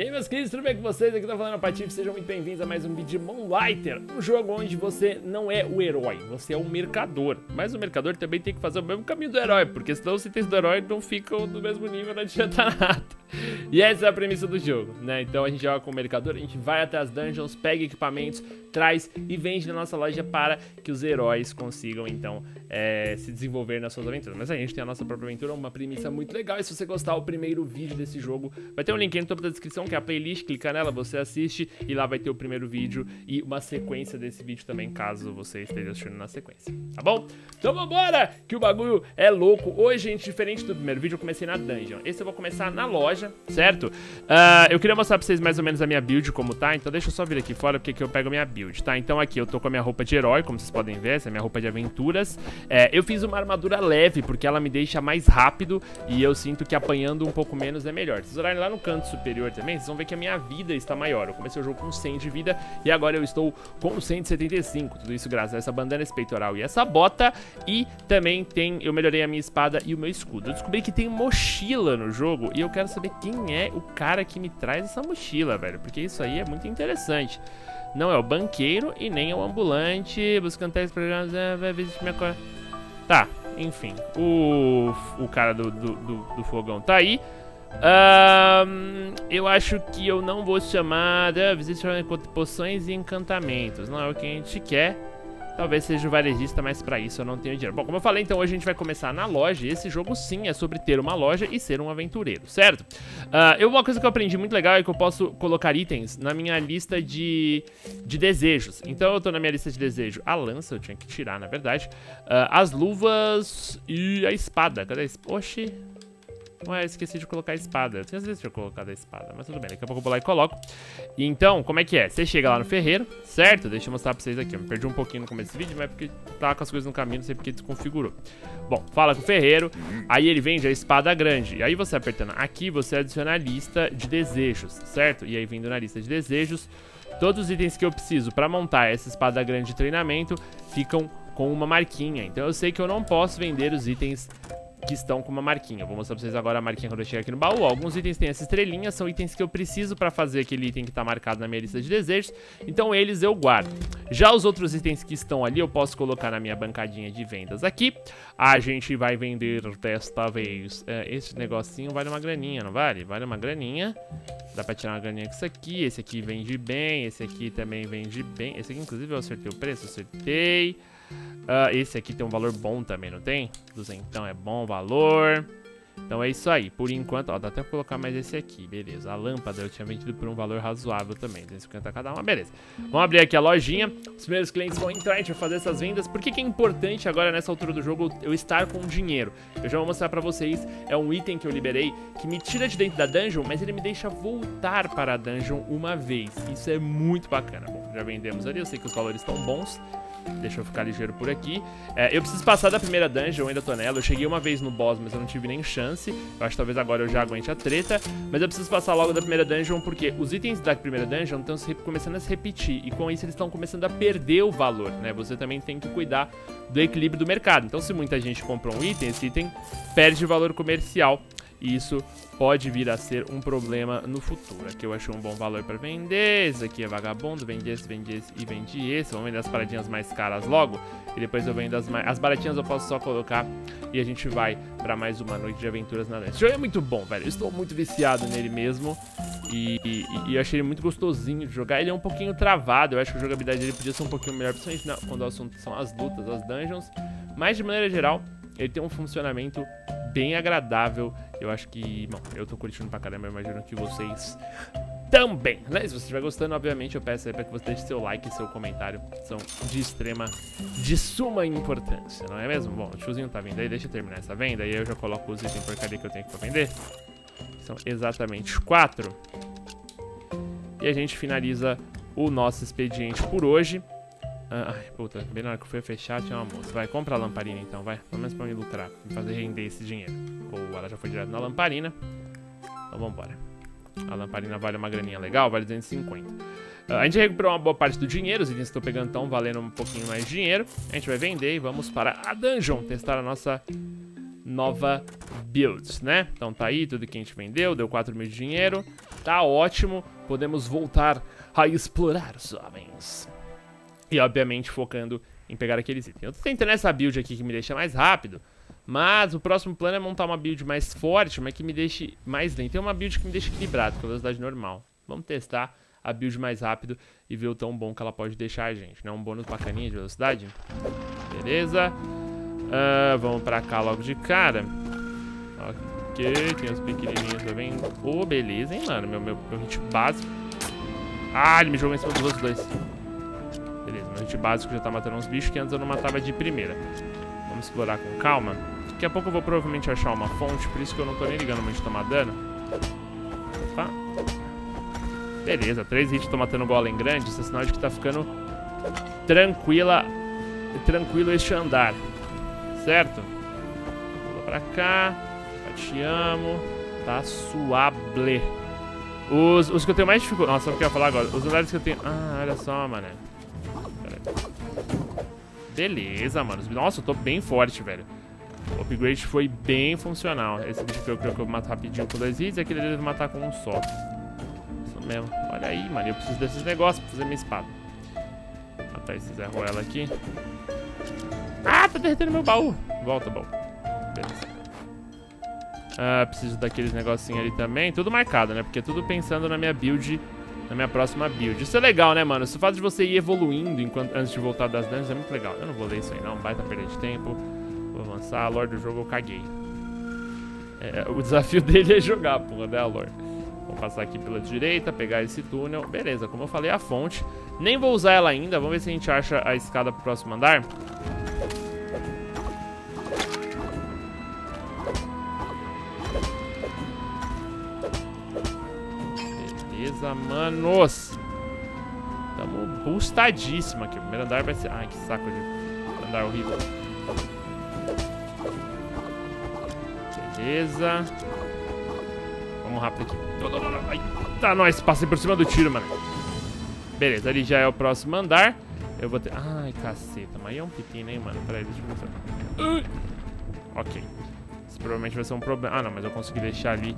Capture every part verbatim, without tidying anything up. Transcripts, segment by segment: E aí meus queridos, tudo bem com vocês? Aqui tá falando a Patife, sejam muito bem-vindos a mais um vídeo de Moonlighter, um jogo onde você não é o herói, você é o mercador. Mas o mercador também tem que fazer o mesmo caminho do herói, porque senão os itens do herói não ficam do mesmo nível, não adianta nada. E essa é a premissa do jogo, né? Então a gente joga com o mercador, a gente vai até as dungeons, pega equipamentos, traz e vende na nossa loja para que os heróis consigam então é, se desenvolver nas suas aventuras. Mas a gente tem a nossa própria aventura, uma premissa muito legal. E se você gostar, o primeiro vídeo desse jogo vai ter um link aí no topo da descrição, que é a playlist, clica nela, você assiste e lá vai ter o primeiro vídeo e uma sequência desse vídeo também, caso você esteja assistindo na sequência, tá bom? Então vambora, que o bagulho é louco. Hoje, gente, diferente do primeiro vídeo, eu comecei na dungeon. Esse eu vou começar na loja, certo? Uh, eu queria mostrar pra vocês mais ou menos a minha build como tá, então deixa eu só vir aqui fora, porque aqui eu pego a minha build. Tá, então aqui eu tô com a minha roupa de herói, como vocês podem ver, essa é a minha roupa de aventuras. É, eu fiz uma armadura leve, porque ela me deixa mais rápido e eu sinto que apanhando um pouco menos é melhor. Se vocês olharem lá no canto superior também, vocês vão ver que a minha vida está maior. Eu comecei o jogo com cem de vida e agora eu estou com cento e setenta e cinco. Tudo isso graças a essa bandana, esse peitoral e essa bota. E também tem, eu melhorei a minha espada e o meu escudo. Eu descobri que tem mochila no jogo e eu quero saber quem é o cara que me traz essa mochila, velho, porque isso aí é muito interessante. Não é o banqueiro e nem é o ambulante. Buscando tais programas. Tá, enfim. O, o cara do, do, do, do fogão tá aí. Um, eu acho que eu não vou chamar. Visite poções e encantamentos. Não é o que a gente quer. Talvez seja o varejista, mas pra isso eu não tenho dinheiro. Bom, como eu falei, então hoje a gente vai começar na loja. E esse jogo sim é sobre ter uma loja e ser um aventureiro, certo? Uh, eu, uma coisa que eu aprendi muito legal é que eu posso colocar itens na minha lista de, de desejos. Então eu tô na minha lista de desejo. A lança eu tinha que tirar, na verdade. Uh, as luvas e a espada. Cadê a espada? Oxi. Ué, esqueci de colocar a espada. Eu tinha vezes de colocar a espada, mas tudo bem, daqui a pouco eu vou lá e coloco. E então, como é que é? Você chega lá no ferreiro, certo? Deixa eu mostrar pra vocês aqui. Eu me perdi um pouquinho no começo desse vídeo, mas é porque tava com as coisas no caminho, não sei porque desconfigurou. Bom, fala com o ferreiro, aí ele vende a espada grande. E aí você apertando aqui, você adiciona a lista de desejos, certo? E aí vindo na lista de desejos, todos os itens que eu preciso pra montar essa espada grande de treinamento ficam com uma marquinha. Então eu sei que eu não posso vender os itens que estão com uma marquinha. Eu vou mostrar pra vocês agora a marquinha quando eu chegar aqui no baú. Alguns itens têm essa estrelinha, são itens que eu preciso pra fazer aquele item que tá marcado na minha lista de desejos, então eles eu guardo. Já os outros itens que estão ali eu posso colocar na minha bancadinha de vendas aqui. A gente vai vender desta vez. É, esse negocinho vale uma graninha, não vale? Vale uma graninha. Dá pra tirar uma graninha com isso aqui. Esse aqui vende bem, esse aqui também vende bem. Esse aqui inclusive eu acertei o preço, acertei. Uh, esse aqui tem um valor bom também, não tem? Duzentão é bom valor. Então é isso aí, por enquanto, ó, dá até pra colocar mais esse aqui, beleza. A lâmpada eu tinha vendido por um valor razoável também, duzentos e cinquenta cada uma, beleza. Vamos abrir aqui a lojinha, os primeiros clientes vão entrar, a gente vai fazer essas vendas. Por que que é importante agora nessa altura do jogo eu estar com dinheiro? Eu já vou mostrar pra vocês, é um item que eu liberei, que me tira de dentro da dungeon, mas ele me deixa voltar para a dungeon uma vez. Isso é muito bacana. Bom, já vendemos ali, eu sei que os valores estão bons. Deixa eu ficar ligeiro por aqui. É, eu preciso passar da primeira dungeon, eu ainda tô nela. Eu cheguei uma vez no boss, mas eu não tive nem chance. Eu acho que talvez agora eu já aguente a treta. Mas eu preciso passar logo da primeira dungeon, porque os itens da primeira dungeon estão se começando a se repetir. E com isso eles estão começando a perder o valor, né? Você também tem que cuidar do equilíbrio do mercado. Então se muita gente comprou um item, esse item perde valor comercial. E isso pode vir a ser um problema no futuro. Aqui eu achei um bom valor pra vender. Esse aqui é vagabundo. Vendi esse, vendi esse e vendi esse. Vamos vender as paradinhas mais caras logo. E depois eu vendo as mais... As baratinhas eu posso só colocar. E a gente vai pra mais uma noite de aventuras na leste. Esse jogo é muito bom, velho. Eu estou muito viciado nele mesmo. E, e, e eu achei ele muito gostosinho de jogar. Ele é um pouquinho travado. Eu acho que a jogabilidade dele podia ser um pouquinho melhor. Principalmente na, quando o assunto são as lutas, as dungeons. Mas de maneira geral, ele tem um funcionamento bem agradável. Eu acho que, bom, eu tô curtindo pra caramba, eu imagino que vocês também, né? Se você estiver gostando, obviamente eu peço aí pra que você deixe seu like e seu comentário, são de extrema, de suma importância, não é mesmo? Bom, o tiozinho tá vindo aí, deixa eu terminar essa venda e aí eu já coloco os itens porcaria que eu tenho aqui pra vender. São exatamente quatro. E a gente finaliza o nosso expediente por hoje. Ai, puta, bem na hora que eu fui fechar tinha uma moça. Vai, compra a lamparina então, vai. Pelo menos pra me lucrar, me fazer render esse dinheiro. Ou ela já foi direto na lamparina. Então vambora. A lamparina vale uma graninha legal, vale duzentos e cinquenta. uh, A gente recuperou uma boa parte do dinheiro. Os itens que eu tô pegando estão valendo um pouquinho mais de dinheiro. A gente vai vender e vamos para a dungeon testar a nossa nova build, né? Então tá aí tudo que a gente vendeu, deu quatro mil de dinheiro. Tá ótimo, podemos voltar a explorar os homens. E obviamente focando em pegar aqueles itens. Eu tô tentando essa build aqui que me deixa mais rápido, mas o próximo plano é montar uma build mais forte, mas que me deixe mais lento. Tem uma build que me deixa equilibrado, com a velocidade normal. Vamos testar a build mais rápido e ver o tão bom que ela pode deixar a gente, né? Um bônus bacaninha de velocidade. Beleza. Uh, vamos pra cá logo de cara. Ok, tem uns pequenininhos também. Oh, beleza, hein, mano. Meu, meu, meu hit básico. Ah, ele me jogou em cima dos outros dois. Beleza, meu hit básico já tá matando uns bichos que antes eu não matava de primeira. Vamos explorar com calma. Daqui a pouco eu vou provavelmente achar uma fonte, por isso que eu não tô nem ligando muito de tomar dano. Opa. Beleza, três hits tô matando o golem grande. Isso é sinal de que tá ficando tranquila, tranquilo este andar. Certo? Pula pra cá. Pateamos. Tá suable. Os, os que eu tenho mais dificuldade... Nossa, sabe o que eu ia falar agora? Os andares que eu tenho... Ah, olha só, mano. Beleza, mano. Nossa, eu tô bem forte, velho. O upgrade foi bem funcional. Esse bicho que eu creio que eu vou matar rapidinho com dois hits. E aquele dele eu vou matar com um só. Isso mesmo. Olha aí, mano. Eu preciso desses negócios pra fazer minha espada. Matar esses Zé Ruela aqui. Ah, tá derretendo meu baú. Volta, baú. Beleza. Ah, preciso daqueles negocinhos ali também. Tudo marcado, né? Porque tudo pensando na minha build, na minha próxima build. Isso é legal, né, mano? Isso faz de você ir evoluindo enquanto, antes de voltar das dungeons. É muito legal. Eu não vou ler isso aí, não. Baita perda de tempo. Vou avançar. A lore do jogo eu caguei. É, o desafio dele é jogar, porra, né, a lore. Vou passar aqui pela direita, pegar esse túnel. Beleza, como eu falei, a fonte. Nem vou usar ela ainda. Vamos ver se a gente acha a escada pro próximo andar. Beleza, manos. Estamos boostadíssimo aqui. O primeiro andar vai ser... Ai, que saco de andar horrível. Beleza. Vamos rápido aqui. Ai, tá, nós. Passei por cima do tiro, mano. Beleza, ali já é o próximo andar. Eu vou ter... Ai, caceta. Mas aí é um pepino, hein, mano. Peraí, deixa eu começar. Uh. Ok. Isso provavelmente vai ser um problema. Ah, não, mas eu consegui deixar ali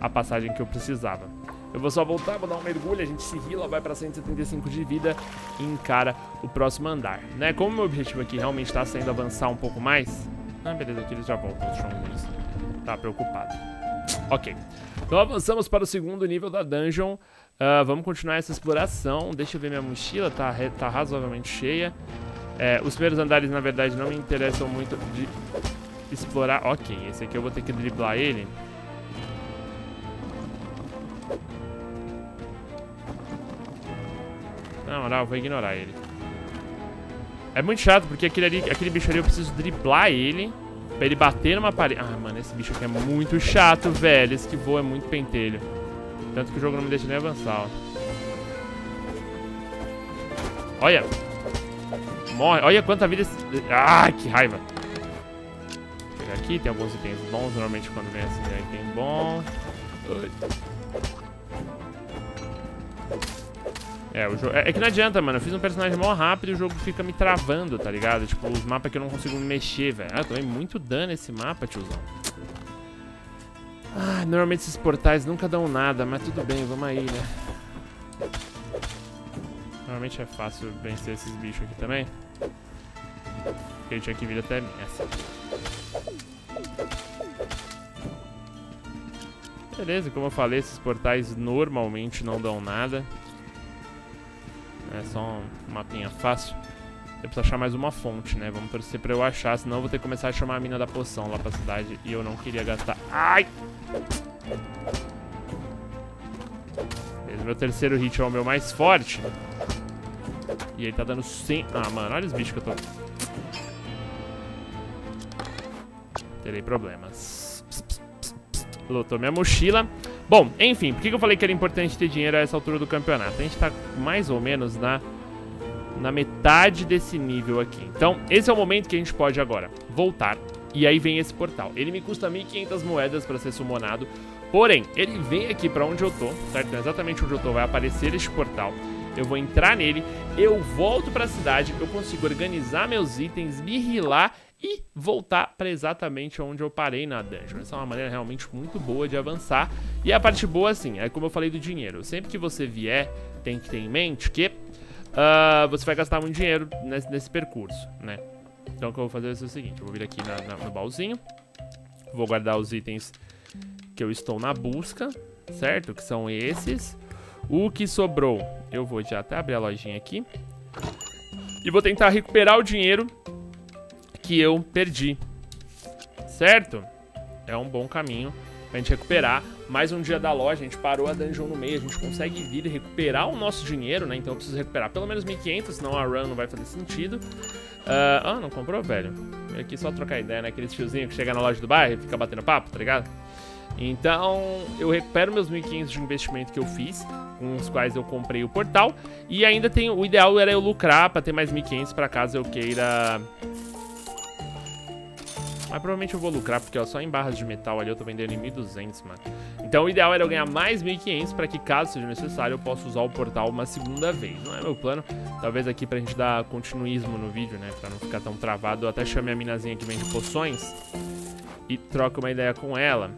a passagem que eu precisava. Eu vou só voltar, vou dar um mergulho, a gente se heala, vai pra cento e setenta e cinco de vida e encara o próximo andar, né? Como o meu objetivo aqui realmente tá sendo avançar um pouco mais... Ah, beleza, aqui eles já voltam, os chomos deles. Tá preocupado. Ok. Então avançamos para o segundo nível da dungeon. Uh, vamos continuar essa exploração. Deixa eu ver minha mochila, tá, tá razoavelmente cheia. É, os primeiros andares, na verdade, não me interessam muito de explorar. Ok, esse aqui eu vou ter que driblar ele. Na moral, eu vou ignorar ele. É muito chato, porque aquele, ali, aquele bicho ali eu preciso driblar ele pra ele bater numa parede. Ah, mano, esse bicho aqui é muito chato, velho. Esse que voa é muito pentelho. Tanto que o jogo não me deixa nem avançar, ó. Olha. Morre. Olha quanta vida esse... Ah, que raiva. Vou pegar aqui, tem alguns itens bons. Normalmente quando vem assim, é item bom. É, o jogo... é, é que não adianta, mano. Eu fiz um personagem mó rápido e o jogo fica me travando, tá ligado? Tipo, os mapas que eu não consigo me mexer, velho. Ah, eu tomei muito dano esse mapa, tiozão. Ah, normalmente esses portais nunca dão nada, mas tudo bem, vamos aí, né? Normalmente é fácil vencer esses bichos aqui também. Porque ele tinha que vir até mim, assim. Beleza, como eu falei, esses portais normalmente não dão nada. É só um mapinha fácil. Eu preciso achar mais uma fonte, né? Vamos torcer pra eu achar, senão eu vou ter que começar a chamar a mina da poção lá pra cidade. E eu não queria gastar... Ai! Beleza, meu terceiro hit é o meu mais forte. E ele tá dando cem... Ah, mano, olha os bichos que eu tô... Terei problemas. Lotou minha mochila. Bom, enfim, por que eu falei que era importante ter dinheiro a essa altura do campeonato? A gente tá mais ou menos na, na metade desse nível aqui. Então, esse é o momento que a gente pode agora voltar. E aí vem esse portal. Ele me custa mil e quinhentas moedas pra ser summonado. Porém, ele vem aqui pra onde eu tô, certo? Então, exatamente onde eu tô vai aparecer este portal. eu vou entrar nele, eu volto pra cidade, eu consigo organizar meus itens, me healar e voltar pra exatamente onde eu parei na dungeon. Essa é uma maneira realmente muito boa de avançar. E a parte boa, assim, é como eu falei do dinheiro. Sempre que você vier, tem que ter em mente que uh, você vai gastar muito dinheiro nesse, nesse percurso, né? Então o que eu vou fazer vai ser o seguinte, eu vou vir aqui na, na, no baúzinho, vou guardar os itens que eu estou na busca, certo? Que são esses. O que sobrou, eu vou já até abrir a lojinha aqui e vou tentar recuperar o dinheiro que eu perdi, certo? É um bom caminho pra gente recuperar. Mais um dia da loja, a gente parou a dungeon no meio, a gente consegue vir e recuperar o nosso dinheiro, né? Então eu preciso recuperar pelo menos mil e quinhentos, senão a run não vai fazer sentido. Uh, ah, não comprou, velho? Veio aqui só trocar ideia, né? Aquele tiozinho que chega na loja do bairro e fica batendo papo, tá ligado? Então eu recupero meus mil e quinhentos de investimento que eu fiz, com os quais eu comprei o portal. E ainda tem, o ideal era eu lucrar pra ter mais mil e quinhentos pra caso eu queira... Mas provavelmente eu vou lucrar, porque ó, só em barras de metal ali eu tô vendendo em mil e duzentos, mano. Então o ideal era eu ganhar mais mil e quinhentos pra que, caso seja necessário, eu possa usar o portal uma segunda vez. Não é meu plano. Talvez aqui pra gente dar continuismo no vídeo, né? Pra não ficar tão travado. Eu até chamei a minazinha que vende poções e troco uma ideia com ela.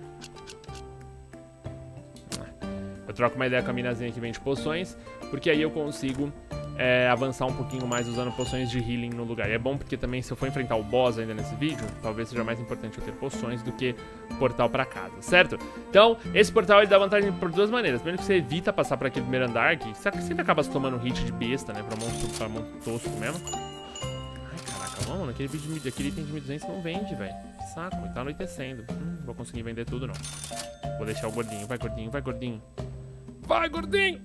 Eu troco uma ideia com a minazinha que vende poções, porque aí eu consigo... É, avançar um pouquinho mais usando poções de healing no lugar. E é bom porque também, se eu for enfrentar o boss ainda nesse vídeo, talvez seja mais importante eu ter poções do que portal pra casa, certo? Então, esse portal ele dá vantagem por duas maneiras. Primeiro que você evita passar pra aquele primeiro andar, que sempre acaba tomando hit de besta, né? Pra monstro, pra monstro tosco mesmo. Ai, caraca, mano, aquele, de, aquele item de mil e duzentos não vende, velho. Que saco, tá anoitecendo. Hum, vou conseguir vender tudo, não. Vou deixar o gordinho, vai gordinho, vai gordinho. Vai, gordinho!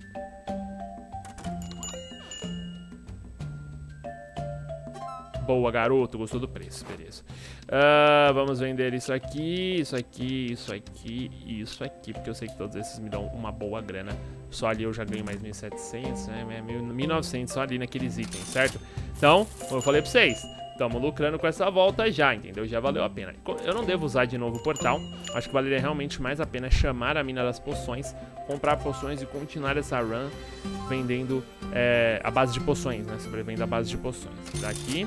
Boa, garoto, gostou do preço, beleza. Uh, vamos vender isso aqui, isso aqui, isso aqui e isso aqui, porque eu sei que todos esses me dão uma boa grana. Só ali eu já ganho mais mil e setecentos, né? mil e novecentos só ali naqueles itens, certo? Então, como eu falei pra vocês, estamos lucrando com essa volta já, entendeu? Já valeu a pena. Eu não devo usar de novo o portal. Acho que valeria realmente mais a pena chamar a mina das poções, comprar poções e continuar essa run vendendo é, a base de poções, né? Sobrevendo a base de poções. Daqui...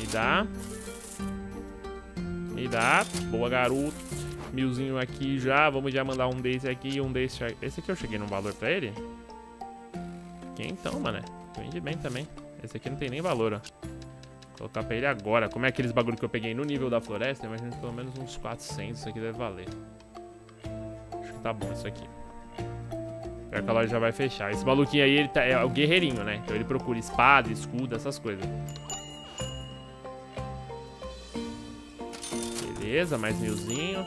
Me dá, me dá, boa, garoto. Milzinho aqui já, vamos já mandar um desse aqui e um desse aqui. Esse aqui eu cheguei num valor pra ele? Quem então, mano? Vende bem também. Esse aqui não tem nem valor, ó. Vou colocar pra ele agora. Como é aqueles bagulho que eu peguei no nível da floresta, imagino pelo menos uns quatrocentos, isso aqui deve valer. Acho que tá bom isso aqui. Pior que a loja já vai fechar. Esse maluquinho aí, ele tá, é o guerreirinho, né? Então ele procura espada, escudo, essas coisas. Beleza, mais milzinho.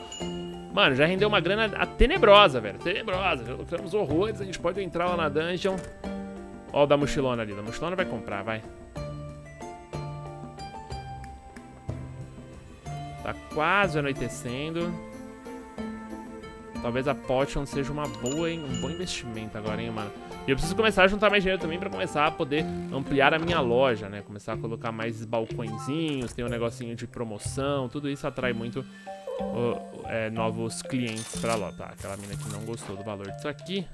Mano, já rendeu uma grana tenebrosa, velho. Tenebrosa, já lucramos horrores. A gente pode entrar lá na dungeon. Ó o da mochilona ali, da mochilona vai comprar, vai. Tá quase anoitecendo. Talvez a potion seja uma boa, hein? Um bom investimento agora, hein, mano. E eu preciso começar a juntar mais dinheiro também pra começar a poder ampliar a minha loja, né? Começar a colocar mais balcõezinhos, tem um negocinho de promoção, tudo isso atrai muito oh, é, novos clientes pra loja. Tá, aquela mina que não gostou do valor disso aqui.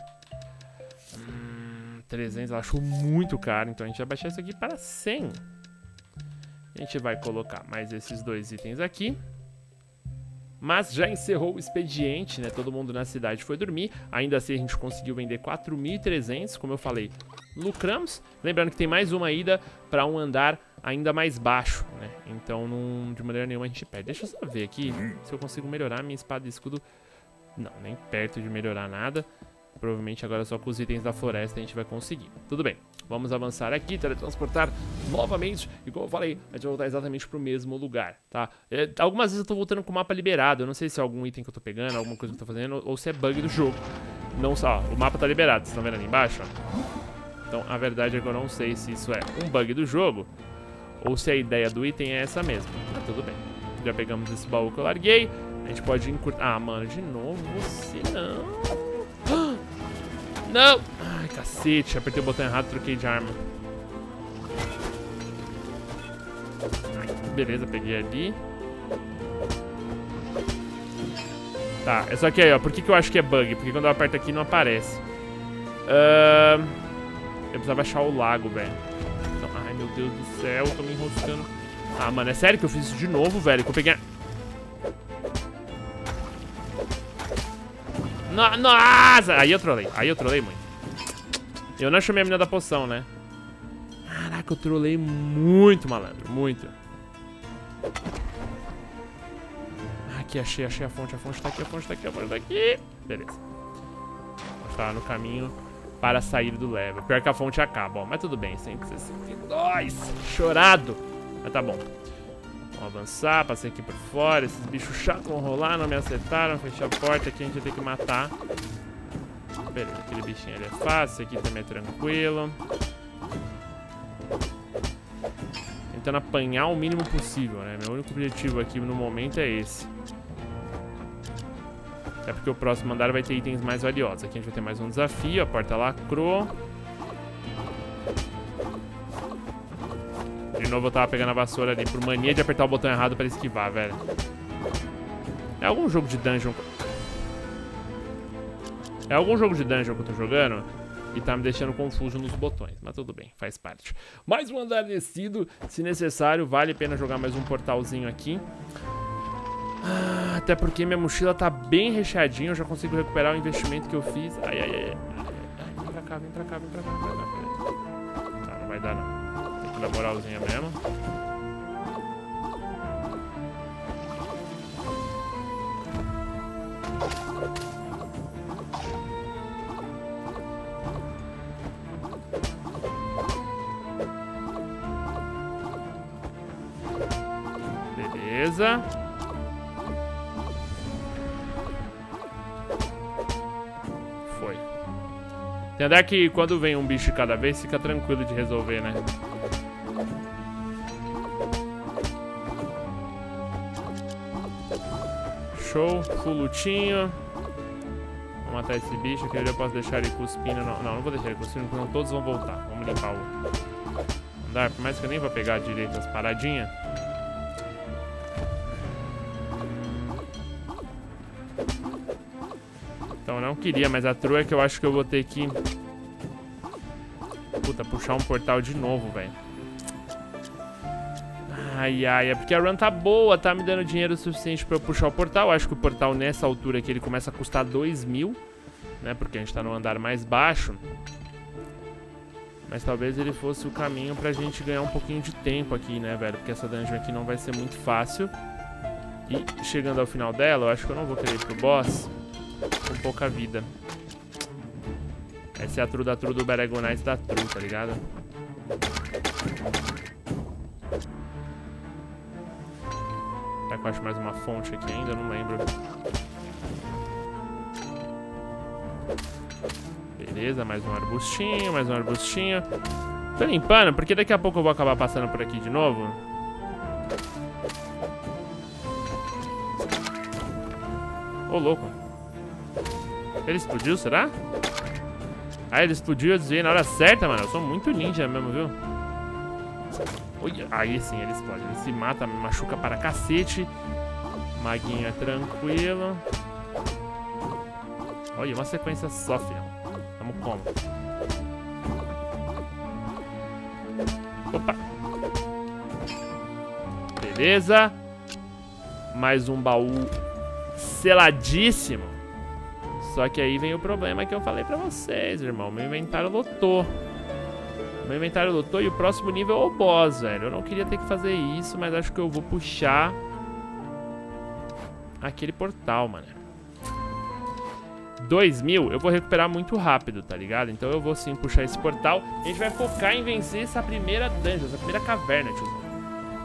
Hum, trezentos, ela achou muito caro, então a gente vai baixar isso aqui para cem. A gente vai colocar mais esses dois itens aqui. Mas já encerrou o expediente, né? Todo mundo na cidade foi dormir. Ainda assim a gente conseguiu vender quatro mil e trezentos, como eu falei, lucramos. Lembrando que tem mais uma ida para um andar ainda mais baixo, né? Então, não, de maneira nenhuma a gente perde. Deixa eu só ver aqui se eu consigo melhorar minha espada e escudo. Não, nem perto de melhorar nada. Provavelmente agora só com os itens da floresta a gente vai conseguir. Tudo bem, vamos avançar aqui, teletransportar novamente. E como eu falei, a gente vai voltar exatamente pro mesmo lugar, tá? É, algumas vezes eu tô voltando com o mapa liberado. Eu não sei se é algum item que eu tô pegando, alguma coisa que eu tô fazendo, ou se é bug do jogo. Não sei, ó, o mapa tá liberado, vocês estão vendo ali embaixo? Ó? Então a verdade é que eu não sei se isso é um bug do jogo ou se a ideia do item é essa mesmo. Mas tudo bem, já pegamos esse baú que eu larguei. A gente pode encurtar... Ah, mano, de novo você não... Não! Ai, cacete, apertei o botão errado e troquei de arma. Ai, beleza, peguei ali. Tá, é só que aí, ó, por que, que eu acho que é bug? Porque quando eu aperto aqui não aparece. Uh, eu precisava achar o lago, velho. Ai, meu Deus do céu, eu tô me enroscando. Ah, mano, é sério que eu fiz isso de novo, velho? Que eu peguei... No, nossa! Aí eu trolei, aí eu trolei muito. Eu não achei a mina da poção, né? Caraca, eu trolei muito, malandro, muito. Aqui, achei, achei a fonte, a fonte tá aqui, a fonte tá aqui, a fonte tá aqui. Beleza. Tá no caminho para sair do level. Pior que a fonte acaba, ó, mas tudo bem, cento e sessenta e dois, chorado. Mas tá bom. Vamos avançar, passei aqui por fora. Esses bichos chatos vão rolar, não me acertaram. Fechei a porta, aqui a gente tem que matar. Beleza, aquele bichinho ali é fácil. Aqui também é tranquilo. Tentando apanhar o mínimo possível, né? Meu único objetivo aqui no momento é esse. Até porque o próximo andar vai ter itens mais valiosos. Aqui a gente vai ter mais um desafio. A porta lacrou. De novo eu tava pegando a vassoura ali por mania de apertar o botão errado pra esquivar, velho. É algum jogo de dungeon... É algum jogo de dungeon que eu tô jogando e tá me deixando confuso nos botões. Mas tudo bem, faz parte. Mais um andar descido. Se necessário, vale a pena jogar mais um portalzinho aqui. Ah, até porque minha mochila tá bem recheadinha. Eu já consigo recuperar o investimento que eu fiz. Ai, ai, ai, ai. Vem pra cá, vem pra cá, vem pra cá, vem pra cá. Tá, não vai dar não. Da moralzinha mesmo. Beleza. Foi. Tem até que quando vem um bicho de cada vez, fica tranquilo de resolver, né? Show, fulutinho. Vou matar esse bicho, que eu já posso deixar ele cuspindo. Não, não, não vou deixar ele cuspindo, porque senão todos vão voltar. Vamos limpar o andar, por mais que eu nem vou pegar direito as paradinhas. Então não queria, mas a trua é que eu acho que eu vou ter que... Puta, puxar um portal de novo, velho. Ai, ai, é porque a run tá boa, tá me dando dinheiro suficiente pra eu puxar o portal. Acho que o portal nessa altura aqui, ele começa a custar dois mil, né, porque a gente tá no andar mais baixo. Mas talvez ele fosse o caminho pra gente ganhar um pouquinho de tempo aqui, né, velho, porque essa dungeon aqui não vai ser muito fácil. E chegando ao final dela, eu acho que eu não vou querer ir pro boss com pouca vida. Essa é a tru da tru do Beregonais da tru, tá ligado? Será que eu acho mais uma fonte aqui ainda? Eu não lembro. Beleza, mais um arbustinho, mais um arbustinho. Tô limpando, porque daqui a pouco eu vou acabar passando por aqui de novo. Ô, louco. Ele explodiu, será? Ah, ele explodiu, eu desviei na hora certa, mano. Eu sou muito ninja mesmo, viu? Aí sim, ele explode. Ele se mata, me machuca para cacete. Maguinha tranquilo. Olha, uma sequência só, filhão. Tamo como? Opa. Beleza. Mais um baú seladíssimo. Só que aí vem o problema que eu falei pra vocês, irmão. Meu inventário lotou. Meu inventário lotou e o próximo nível é o boss, velho. Eu não queria ter que fazer isso, mas acho que eu vou puxar aquele portal, mano. dois mil eu vou recuperar muito rápido, tá ligado? Então eu vou sim puxar esse portal. A gente vai focar em vencer essa primeira dungeon, essa primeira caverna, tio.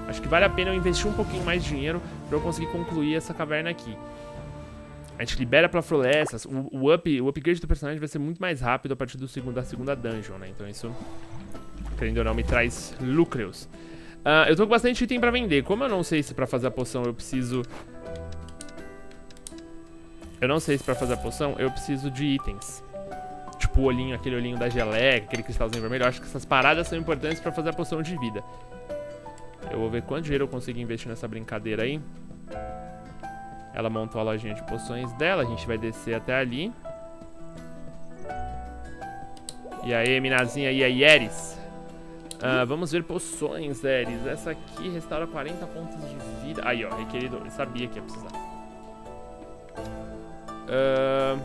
Acho que vale a pena eu investir um pouquinho mais de dinheiro pra eu conseguir concluir essa caverna aqui. A gente libera pra florestas. O, o, up, o upgrade do personagem vai ser muito mais rápido a partir do segundo, da segunda dungeon, né? Então isso, querendo ou não, me traz lucros. Uh, eu tô com bastante item pra vender. Como eu não sei se pra fazer a poção eu preciso... Eu não sei se pra fazer a poção eu preciso de itens. Tipo o olhinho, aquele olhinho da geleca, aquele cristalzinho vermelho. Eu acho que essas paradas são importantes pra fazer a poção de vida. Eu vou ver quanto dinheiro eu consigo investir nessa brincadeira aí. Ela montou a lojinha de poções dela. A gente vai descer até ali. E aí, minazinha, e aí, Eris? Uh, vamos ver poções, Eris. Essa aqui restaura quarenta pontos de vida. Aí, ó, requerido. Eu sabia que ia precisar. Uh,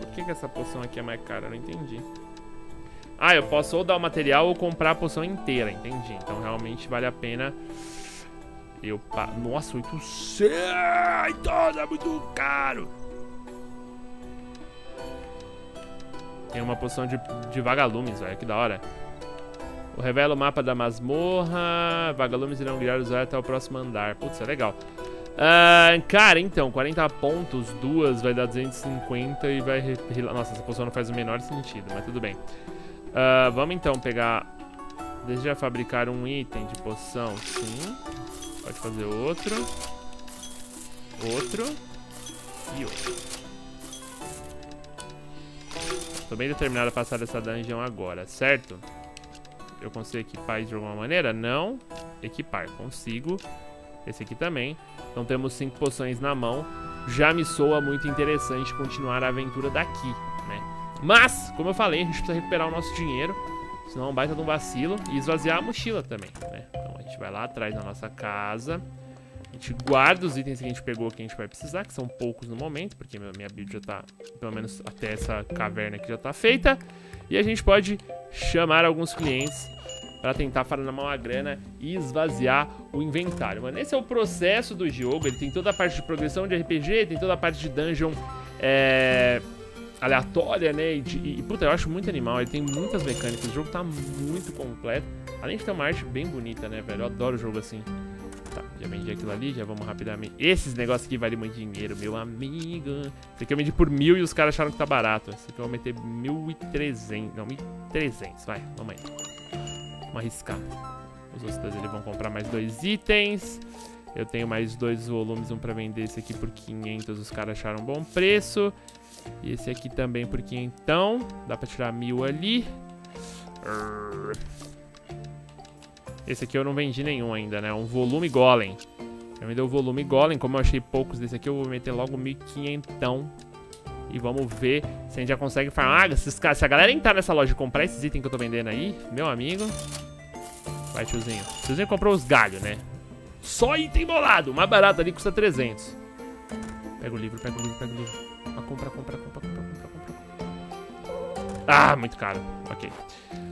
por que, que essa poção aqui é mais cara? Eu não entendi. Ah, eu posso ou dar o material ou comprar a poção inteira. Entendi. Então, realmente, vale a pena. Eu... Pa... Nossa, oitocentos! É muito caro! Tem uma poção de, de vagalumes, velho. Que da hora. O revela o mapa da masmorra. Vagalumes irão guiar os até o próximo andar. Putz, é legal. Uh, cara, então, quarenta pontos, duas vai dar duzentos e cinquenta e vai... Nossa, essa poção não faz o menor sentido, mas tudo bem. Uh, vamos então pegar... Deseja fabricar um item de poção, sim. Pode fazer outro. Outro. E outro. Tô bem determinado a passar dessa dungeon agora, certo? Eu consigo equipar de alguma maneira? Não. Equipar, consigo. Esse aqui também. Então temos cinco poções na mão. Já me soa muito interessante continuar a aventura daqui, né? Mas, como eu falei, a gente precisa recuperar o nosso dinheiro. Senão é um baita de um vacilo. E esvaziar a mochila também, né? Então a gente vai lá atrás da nossa casa. A gente guarda os itens que a gente pegou, que a gente vai precisar, que são poucos no momento, porque minha build já tá, pelo menos até essa caverna aqui já tá feita. E a gente pode chamar alguns clientes pra tentar farmar uma grana e esvaziar o inventário. Mano, esse é o processo do jogo. Ele tem toda a parte de progressão de R P G, tem toda a parte de dungeon é... aleatória, né? E, e, puta, eu acho muito animal. Ele tem muitas mecânicas. O jogo tá muito completo. Além de ter uma arte bem bonita, né, velho? Eu adoro o jogo assim. Tá, já vendi aquilo ali. Já vamos rapidamente. Esses negócios aqui valem muito dinheiro, meu amigo. Esse aqui eu vendi por mil e os caras acharam que tá barato. Esse aqui eu aumentei mil e trezentos. Não, mil e trezentos. Vai, vamos aí. Vamos arriscar. Os outros dois eles vão comprar mais dois itens. Eu tenho mais dois volumes. Um pra vender. Esse aqui por quinhentos. Os caras acharam um bom preço. E esse aqui também por quinhentos. Então, dá pra tirar mil ali. Esse aqui eu não vendi nenhum ainda, né? Um volume golem. Eu vendi o volume golem. Como eu achei poucos desse aqui, eu vou meter logo mil e quinhentos. E vamos ver se a gente já consegue farmar. Ah, esses caras, se a galera entrar nessa loja e comprar esses itens que eu tô vendendo aí, meu amigo. Vai, tiozinho. O tiozinho comprou os galhos, né? Só item bolado. O mais barato ali custa trezentos. Pega o livro, pega o livro, pega o livro. Ah, compra, compra, compra, compra, compra, compra. Ah, muito caro. Ok.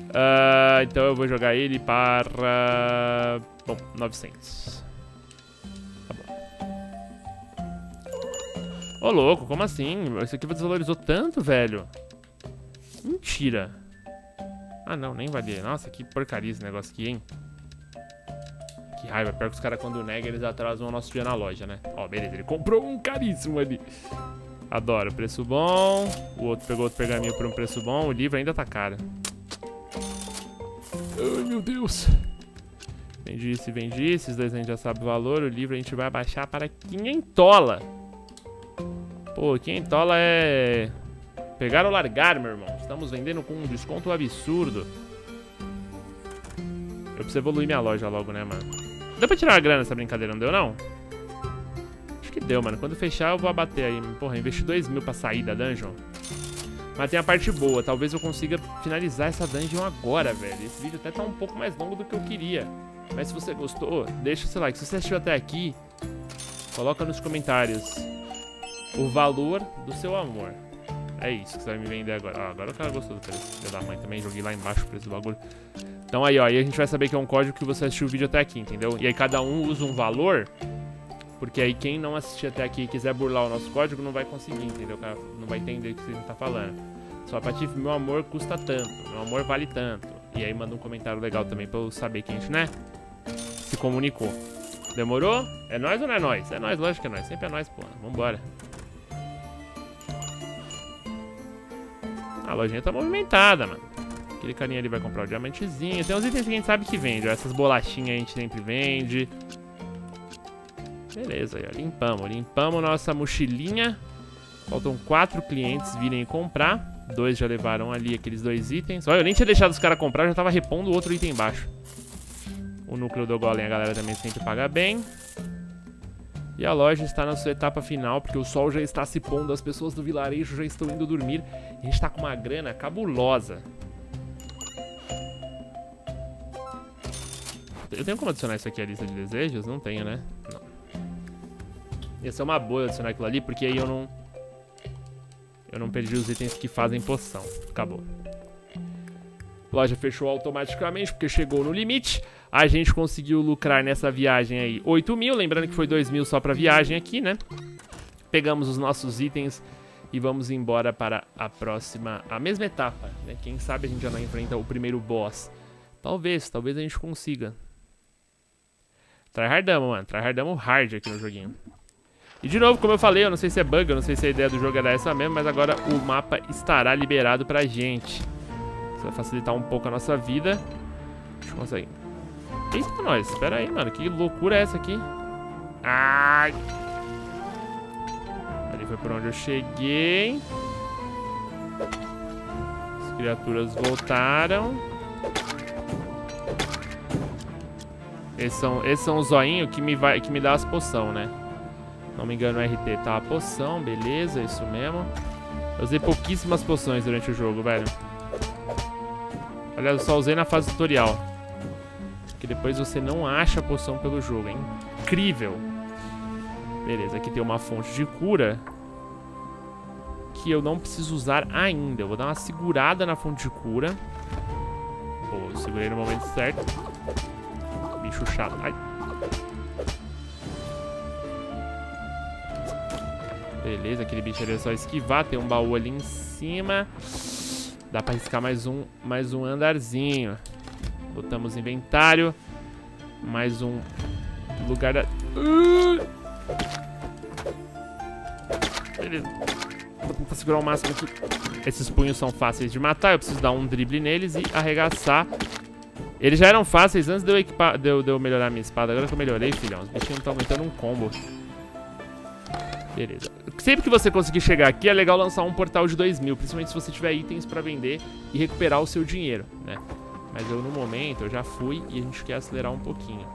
Uh, então eu vou jogar ele para... Bom, novecentos. Tá bom. Ô, louco, como assim? Isso aqui desvalorizou tanto, velho. Mentira. Ah, não, nem valia. Nossa, que porcaria esse negócio aqui, hein? Que raiva. Pior que os caras quando negam, eles atrasam o nosso dia na loja, né? Ó, beleza. Ele comprou um caríssimo ali. Adoro, preço bom. O outro pegou outro pergaminho por um preço bom. O livro ainda tá caro. Ai, meu Deus. Vendi isso e vendi isso. Esses dois a gente já sabe o valor. O livro a gente vai abaixar para quinhentola. Pô, quinhentola é... Pegar ou largar, meu irmão. Estamos vendendo com um desconto absurdo. Eu preciso evoluir minha loja logo, né, mano? Deu pra tirar a grana essa brincadeira, não deu, não? Que deu, mano. Quando fechar eu vou abater aí. Porra, investi dois mil pra sair da dungeon. Mas tem a parte boa. Talvez eu consiga finalizar essa dungeon agora, velho. Esse vídeo até tá um pouco mais longo do que eu queria. Mas se você gostou, deixa o seu like. Se você assistiu até aqui, coloca nos comentários o valor do seu amor. É isso que você vai me vender agora. Ah, agora o cara gostou do preço. Filho da mãe também. Joguei lá embaixo o preço do bagulho. Então aí, ó. E a gente vai saber que é um código que você assistiu o vídeo até aqui, entendeu? E aí cada um usa um valor... Porque aí quem não assistir até aqui e quiser burlar o nosso código não vai conseguir, entendeu? Não vai entender o que você tá falando. Só Patife, meu amor custa tanto, meu amor vale tanto. E aí manda um comentário legal também pra eu saber que a gente, né? Se comunicou. Demorou? É nóis ou não é nóis? É nóis, lógico que é nóis. Sempre é nóis, pô. Vambora. A lojinha tá movimentada, mano. Aquele carinha ali vai comprar o diamantezinho. Tem uns itens que a gente sabe que vende. Essas bolachinhas a gente sempre vende. Beleza, aí, ó, limpamos, limpamos nossa mochilinha. Faltam quatro clientes virem comprar. Dois já levaram ali aqueles dois itens. Olha, eu nem tinha deixado os caras comprar, eu já tava repondo o outro item embaixo. O núcleo do Golem a galera também sempre paga bem. E a loja está na sua etapa final, porque o sol já está se pondo, as pessoas do vilarejo já estão indo dormir. E a gente tá com uma grana cabulosa. Eu tenho como adicionar isso aqui à lista de desejos? Não tenho, né? Não. Ia ser uma boa eu adicionar aquilo ali, porque aí eu não... Eu não perdi os itens que fazem poção. Acabou. Loja fechou automaticamente porque chegou no limite. A gente conseguiu lucrar nessa viagem aí oito mil. Lembrando que foi dois mil só pra viagem aqui, né? Pegamos os nossos itens e vamos embora para a próxima... A mesma etapa, né? Quem sabe a gente já não enfrenta o primeiro boss. Talvez, talvez a gente consiga. Tryhardamos, mano. Tryhardamos hard aqui no joguinho. E de novo, como eu falei, eu não sei se é bug, eu não sei se a ideia do jogo era essa mesmo, mas agora o mapa estará liberado pra gente. Isso vai facilitar um pouco a nossa vida. Deixa eu conseguir. Eita, nós. Espera aí, mano. Que loucura é essa aqui? Ai! Ali foi por onde eu cheguei. As criaturas voltaram. Esses são, esses são os zoinhos que me, vai, que me dá as poções, né? Não me engano, o R T tá a poção, beleza, é isso mesmo. Eu usei pouquíssimas poções durante o jogo, velho. Aliás, eu só usei na fase tutorial. Porque depois você não acha poção pelo jogo, hein? Incrível! Beleza, aqui tem uma fonte de cura. Que eu não preciso usar ainda. Eu vou dar uma segurada na fonte de cura. Pô, eu segurei no momento certo. Bicho chato. Ai. Beleza, aquele bicho ali é só esquivar. Tem um baú ali em cima. Dá pra arriscar mais um, mais um andarzinho. Botamos inventário. Mais um lugar da... Uh! Beleza. Vou tentar segurar o máximo aqui. Esses punhos são fáceis de matar. Eu preciso dar um drible neles e arregaçar. Eles já eram fáceis antes de eu, equipar, de eu, de eu melhorar minha espada. Agora que eu melhorei, filhão, os bichinhos estão aumentando um combo. Beleza. Sempre que você conseguir chegar aqui, é legal lançar um portal de dois mil. Principalmente se você tiver itens pra vender e recuperar o seu dinheiro, né? Mas eu, no momento, eu já fui e a gente quer acelerar um pouquinho.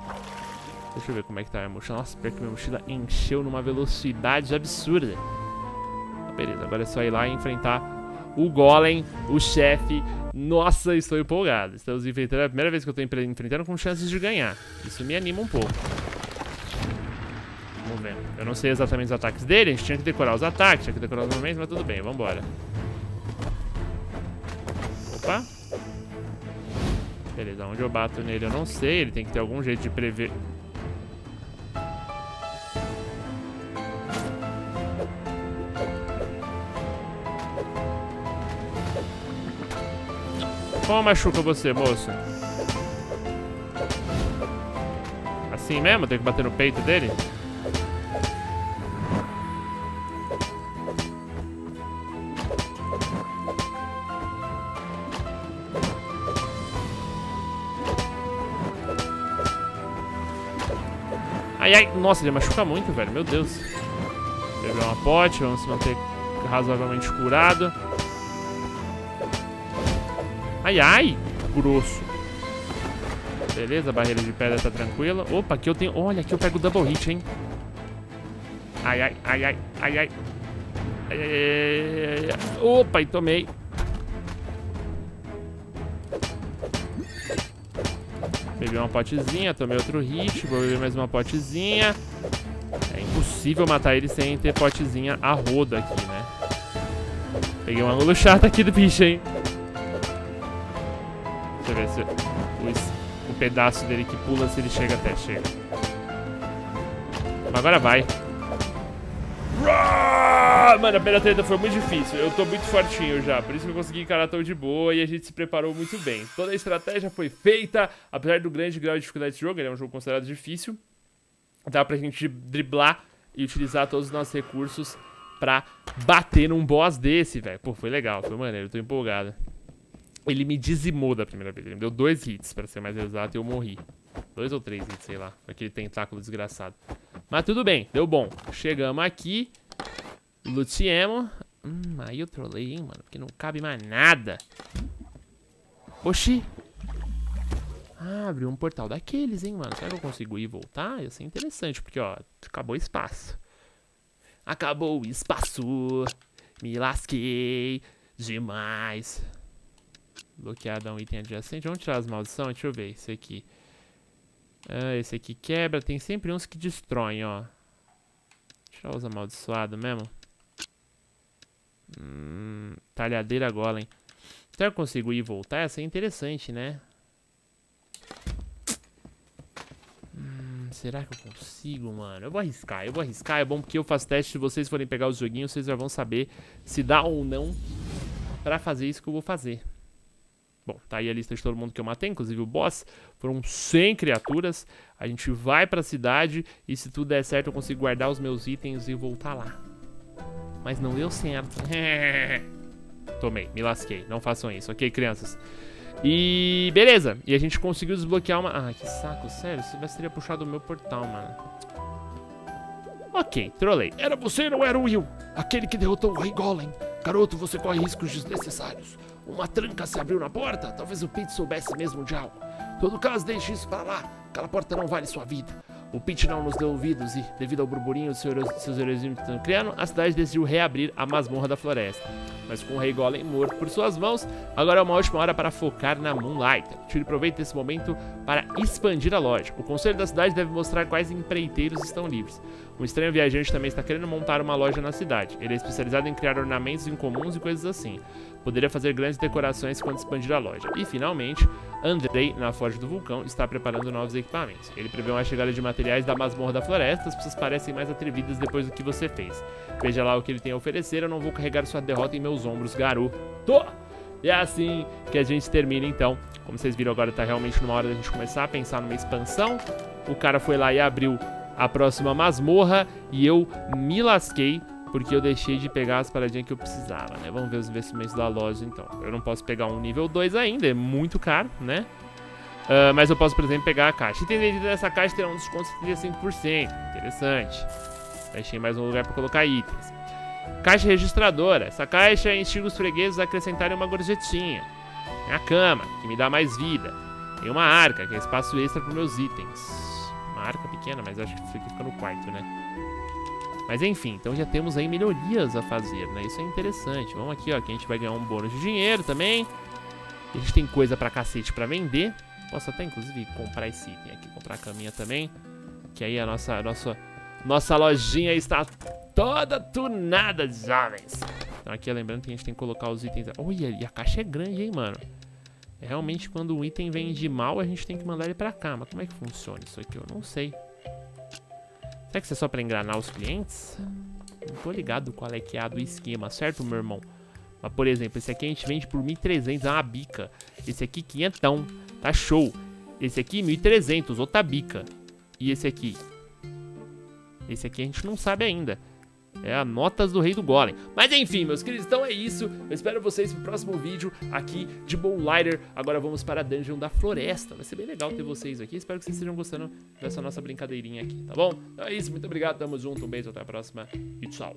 Deixa eu ver como é que tá a minha mochila. Nossa, pior que minha mochila encheu numa velocidade absurda. Beleza, agora é só ir lá e enfrentar o Golem, o chefe. Nossa, estou empolgado. Estamos enfrentando a primeira vez que eu tô enfrentando com chances de ganhar. Isso me anima um pouco. Vamos ver. Eu não sei exatamente os ataques dele. A gente tinha que decorar os ataques, tinha que decorar os momentos, mas tudo bem, vambora. Opa. Beleza, onde eu bato nele eu não sei. Ele tem que ter algum jeito de prever. Como machuca você, moço? Assim mesmo? Tem que bater no peito dele? Ai, ai, nossa, ele machuca muito, velho, meu Deus. Beber uma pote, vamos se manter razoavelmente curado. Ai, ai, grosso. Beleza, a barreira de pedra tá tranquila. Opa, aqui eu tenho, olha, aqui eu pego o double hit, hein. Ai, ai, ai, ai, ai, ai, ai, ai, ai, ai. Opa, e tomei. Bebi uma potezinha, tomei outro hit, vou beber mais uma potezinha. É impossível matar ele sem ter potezinha a roda aqui, né? Peguei um ângulo chato aqui do bicho, hein? Deixa eu ver se o, o pedaço dele que pula, se ele chega até, chega. Mas agora vai. Mano, a primeira treta foi muito difícil. Eu tô muito fortinho já, por isso que eu consegui encarar tão de boa e a gente se preparou muito bem. Toda a estratégia foi feita, apesar do grande grau de dificuldade desse jogo, ele é um jogo considerado difícil. Dá pra gente driblar e utilizar todos os nossos recursos pra bater num boss desse, velho. Pô, foi legal, foi maneiro, eu tô empolgado. Ele me dizimou da primeira vez, ele me deu dois hits, pra ser mais exato, e eu morri. Dois ou três hits, sei lá, aquele tentáculo desgraçado. Mas tudo bem, deu bom. Chegamos aqui. Lutemos. Hum, aí eu trolei, hein, mano. Porque não cabe mais nada. Oxi. Ah, abriu um portal daqueles, hein, mano. Será que eu consigo ir e voltar? Ia ser interessante, porque, ó, acabou o espaço. Acabou o espaço. Me lasquei demais. Bloqueado a um item adjacente. Vamos tirar as maldições? Deixa eu ver. Isso aqui. Ah, esse aqui quebra. Tem sempre uns que destroem, ó. Deixa eu usar amaldiçoado mesmo. Hum, talhadeira golem. Será que eu consigo ir e voltar? Essa é interessante, né? Hum, será que eu consigo, mano? Eu vou arriscar, eu vou arriscar. É bom porque eu faço teste. Se vocês forem pegar os joguinhos, vocês já vão saber se dá ou não pra fazer isso que eu vou fazer. Bom, tá aí a lista de todo mundo que eu matei, inclusive o boss. Foram cem criaturas. A gente vai pra cidade e se tudo der certo eu consigo guardar os meus itens e voltar lá. Mas não deu certo. Tomei, me lasquei. Não façam isso, ok, crianças? E beleza. E a gente conseguiu desbloquear uma... Ah, que saco, sério. Se tivesse, teria puxado o meu portal, mano. Ok, trolei. Era você, não era o Will. Aquele que derrotou o Rei Golem. Garoto, você corre riscos desnecessários. Uma tranca se abriu na porta. Talvez o Pit soubesse mesmo de algo. Em todo caso, deixe isso para lá. Aquela porta não vale sua vida. O Pit não nos deu ouvidos e, devido ao burburinho que seus heróizinhos estão criando, a cidade decidiu reabrir a masmorra da floresta. Mas com o Rei Golem morto por suas mãos, agora é uma última hora para focar na Moonlighter. Tire proveito desse momento para expandir a loja. O conselho da cidade deve mostrar quais empreiteiros estão livres. Um estranho viajante também está querendo montar uma loja na cidade. Ele é especializado em criar ornamentos incomuns e coisas assim. Poderia fazer grandes decorações quando expandir a loja. E, finalmente, Andrei, na Forja do Vulcão, está preparando novos equipamentos. Ele prevê uma chegada de materiais Materiais da masmorra da floresta, as pessoas parecem mais atrevidas depois do que você fez. Veja lá o que ele tem a oferecer, eu não vou carregar sua derrota em meus ombros, garoto. E é assim que a gente termina, então. Como vocês viram, agora tá realmente numa hora da gente começar a pensar numa expansão. O cara foi lá e abriu a próxima masmorra e eu me lasquei porque eu deixei de pegar as paradinhas que eu precisava, né? Vamos ver os investimentos da loja, então. Eu não posso pegar um nível dois ainda, é muito caro, né? Uh, mas eu posso, por exemplo, pegar a caixa. Item vendido nessa caixa terá um desconto de trinta e cinco por cento. Interessante. Deixei mais um lugar para colocar itens. Caixa registradora. Essa caixa instiga os fregueses a acrescentarem uma gorjetinha. Tem a cama, que me dá mais vida. Tem uma arca, que é espaço extra para meus itens. Uma arca pequena, mas acho que isso aqui fica no quarto, né? Mas enfim, então já temos aí melhorias a fazer, né? Isso é interessante. Vamos aqui, ó, que a gente vai ganhar um bônus de dinheiro também. A gente tem coisa pra cacete pra vender. Posso até, inclusive, comprar esse item aqui. Comprar a caminha também. Que aí a nossa, a nossa, nossa lojinha está toda tunada, jovens. Então aqui, lembrando que a gente tem que colocar os itens... Olha, e a caixa é grande, hein, mano? É realmente, quando um item vem de mal, a gente tem que mandar ele pra cá. Mas como é que funciona isso aqui? Eu não sei. Será que isso é só pra enganar os clientes? Não tô ligado qual é que é a do esquema, certo, meu irmão? Mas, por exemplo, esse aqui a gente vende por mil e trezentos, é uma bica. Esse aqui, quinhentão. Tá show. Esse aqui, mil e trezentos, outra bica. E esse aqui? Esse aqui a gente não sabe ainda. É a notas do Rei do Golem. Mas enfim, meus queridos, então é isso. Eu espero vocês pro próximo vídeo aqui de Moonlighter. Agora vamos para a Dungeon da Floresta. Vai ser bem legal ter vocês aqui. Espero que vocês estejam gostando dessa nossa brincadeirinha aqui, tá bom? Então é isso, muito obrigado, tamo junto, um beijo, até a próxima e tchau.